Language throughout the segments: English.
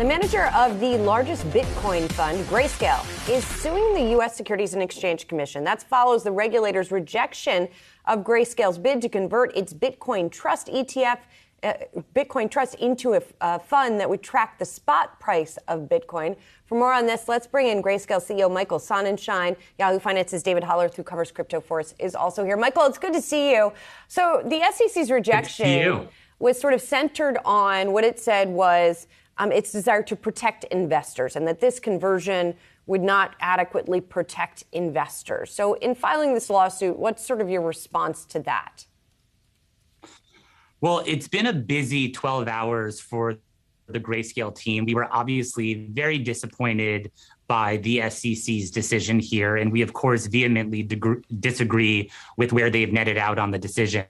The manager of the largest Bitcoin fund, Grayscale, is suing the U.S. Securities and Exchange Commission. That follows the regulator's rejection of Grayscale's bid to convert its Bitcoin Trust ETF, Bitcoin Trust, into a fund that would track the spot price of Bitcoin. For more on this, let's bring in Grayscale CEO Michael Sonnenschein. Yahoo Finance's David Hollerith, who covers crypto for us, is also here. Michael, it's good to see you. So the SEC's rejection was sort of centered on what it said was its desire to protect investors, and that this conversion would not adequately protect investors. So in filing this lawsuit, what's sort of your response to that? Well, it's been a busy 12 hours for the Grayscale team. We were obviously very disappointed by the SEC's decision here, and we, of course, vehemently disagree with where they've netted out on the decision.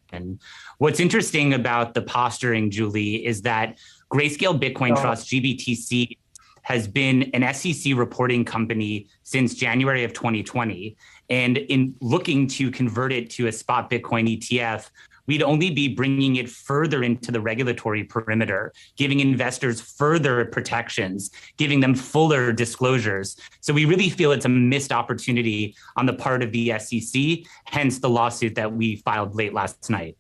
What's interesting about the posturing, Julie, is that Grayscale Bitcoin Trust, GBTC, has been an SEC reporting company since January of 2020. And in looking to convert it to a spot Bitcoin ETF, we'd only be bringing it further into the regulatory perimeter, giving investors further protections, giving them fuller disclosures. So we really feel it's a missed opportunity on the part of the SEC, hence the lawsuit that we filed late last night.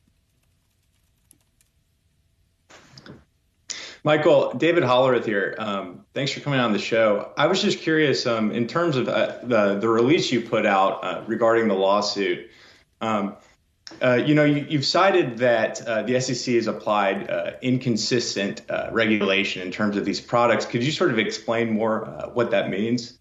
Michael, David Hollerith here. Thanks for coming on the show. I was just curious in terms of the release you put out regarding the lawsuit. You've cited that the SEC has applied inconsistent regulation in terms of these products. Could you sort of explain more what that means?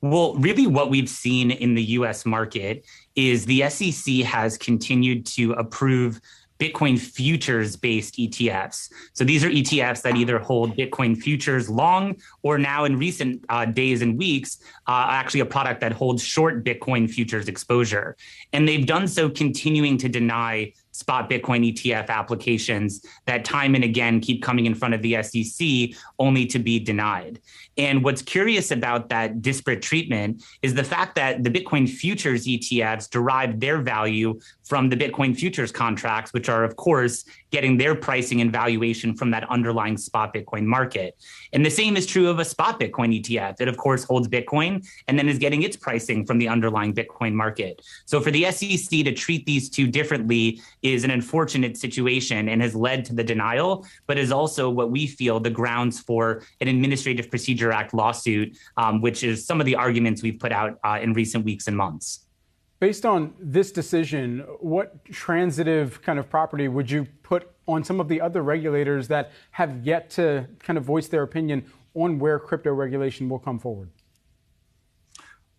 Well, really what we've seen in the U.S. market is the SEC has continued to approve Bitcoin futures-based ETFs. So these are ETFs that either hold Bitcoin futures long, or now in recent days and weeks, actually a product that holds short Bitcoin futures exposure. And they've done so continuing to deny spot Bitcoin ETF applications that time and again keep coming in front of the SEC only to be denied. And what's curious about that disparate treatment is the fact that the Bitcoin futures ETFs derive their value from the Bitcoin futures contracts, which are, of course, getting their pricing and valuation from that underlying spot Bitcoin market. And the same is true of a spot Bitcoin ETF. It, of course, holds Bitcoin and then is getting its pricing from the underlying Bitcoin market. So for the SEC to treat these two differently is an unfortunate situation and has led to the denial, but is also what we feel the grounds for an Administrative Procedure Act lawsuit, which is some of the arguments we've put out in recent weeks and months. Based on this decision, what transitive kind of property would you put on some of the other regulators that have yet to kind of voice their opinion on where crypto regulation will come forward?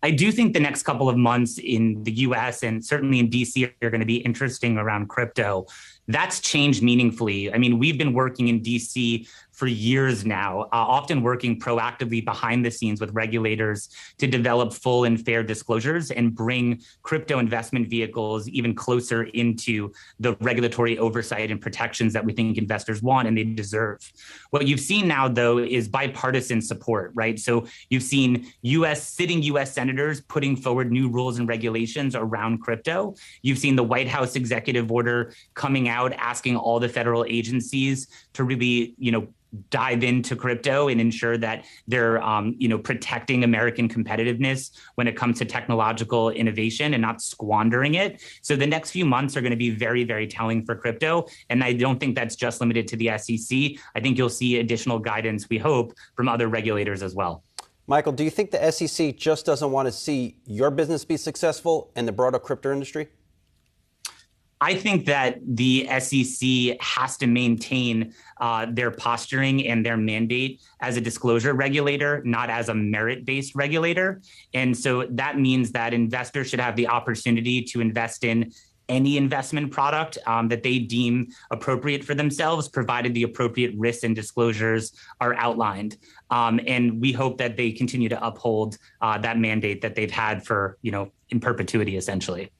I do think the next couple of months in the U.S. and certainly in D.C. are going to be interesting around crypto. That's changed meaningfully. I mean, we've been working in D.C. for years now, often working proactively behind the scenes with regulators to develop full and fair disclosures and bring crypto investment vehicles even closer into the regulatory oversight and protections that we think investors want and they deserve. What you've seen now, though, is bipartisan support, right? So you've seen sitting U.S. senators putting forward new rules and regulations around crypto. You've seen the White House executive order coming out asking all the federal agencies to really, dive into crypto and ensure that they're, protecting American competitiveness when it comes to technological innovation and not squandering it. So the next few months are going to be very, very telling for crypto. And I don't think that's just limited to the SEC. I think you'll see additional guidance, we hope, from other regulators as well. Michael, do you think the SEC just doesn't want to see your business be successful and the broader crypto industry? I think that the SEC has to maintain their posturing and their mandate as a disclosure regulator, not as a merit-based regulator. And so that means that investors should have the opportunity to invest in any investment product that they deem appropriate for themselves, provided the appropriate risks and disclosures are outlined. And we hope that they continue to uphold that mandate that they've had for, in perpetuity, essentially.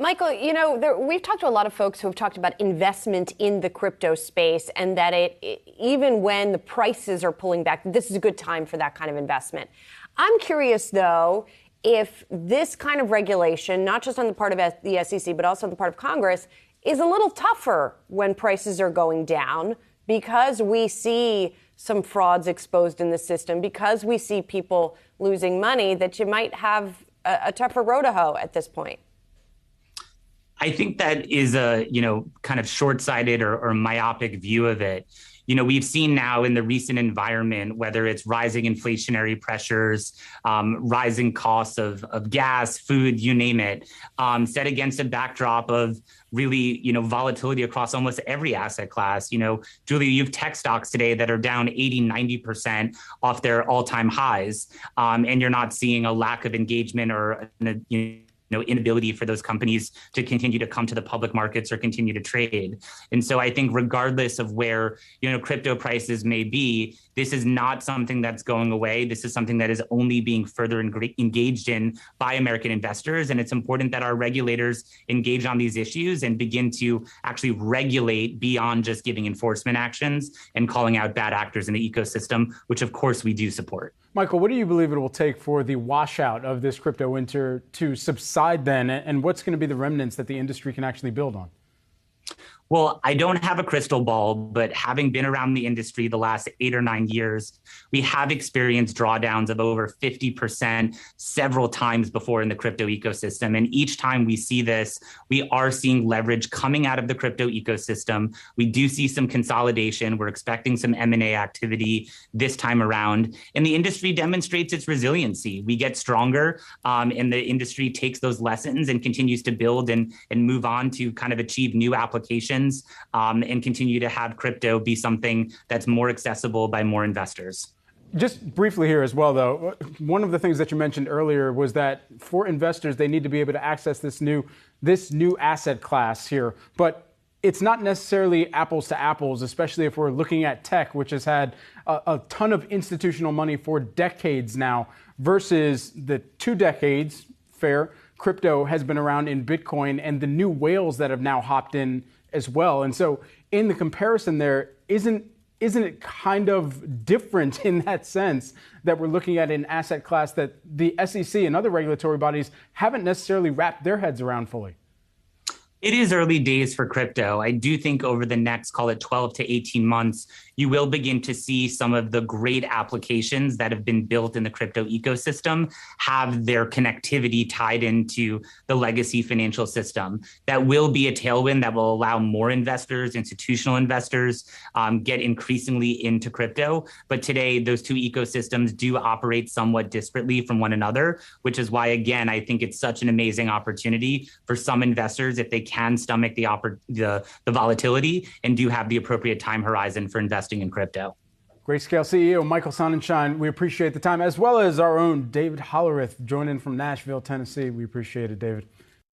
Michael, we've talked to a lot of folks who have talked about investment in the crypto space and that it even when the prices are pulling back, this is a good time for that kind of investment. I'm curious, though, if this kind of regulation, not just on the part of the SEC, but also on the part of Congress, is a little tougher when prices are going down because we see some frauds exposed in the system, because we see people losing money, that you might have a tougher row to hoe at this point? I think that is a, kind of short-sighted or myopic view of it. We've seen now in the recent environment, whether it's rising inflationary pressures, rising costs of gas, food, you name it, set against a backdrop of really, volatility across almost every asset class. Julia, you have tech stocks today that are down 80, 90% off their all-time highs, and you're not seeing a lack of engagement or inability for those companies to continue to come to the public markets or continue to trade. And so I think regardless of where, crypto prices may be, this is not something that's going away. This is something that is only being further engaged in by American investors. And it's important that our regulators engage on these issues and begin to actually regulate beyond just giving enforcement actions and calling out bad actors in the ecosystem, which of course we do support. Michael, what do you believe it will take for the washout of this crypto winter to subside then, and what's going to be the remnants that the industry can actually build on? Well, I don't have a crystal ball, but having been around the industry the last 8 or 9 years, we have experienced drawdowns of over 50% several times before in the crypto ecosystem. And each time we see this, we are seeing leverage coming out of the crypto ecosystem. We do see some consolidation. We're expecting some M&A activity this time around. And the industry demonstrates its resiliency. We get stronger, and the industry takes those lessons and continues to build and move on to kind of achieve new applications. And continue to have crypto be something that's more accessible by more investors. Just briefly here as well, though, one of the things that you mentioned earlier was that for investors, they need to be able to access this new asset class here. But it's not necessarily apples to apples, especially if we're looking at tech, which has had a ton of institutional money for decades now, versus the 2 decades, fair, crypto has been around in Bitcoin and the new whales that have now hopped in as well. And so in the comparison there, isn't it kind of different in that sense that we're looking at an asset class that the SEC and other regulatory bodies haven't necessarily wrapped their heads around fully? It is early days for crypto. I do think over the next, call it 12 to 18 months, you will begin to see some of the great applications that have been built in the crypto ecosystem have their connectivity tied into the legacy financial system. That will be a tailwind that will allow more investors, institutional investors, get increasingly into crypto. But today, those 2 ecosystems do operate somewhat disparately from one another, which is why, again, I think it's such an amazing opportunity for some investors if they can stomach the volatility and do have the appropriate time horizon for investing in crypto. Grayscale CEO Michael Sonnenschein, we appreciate the time, as well as our own David Hollerith, joining from Nashville, Tennessee. We appreciate it, David.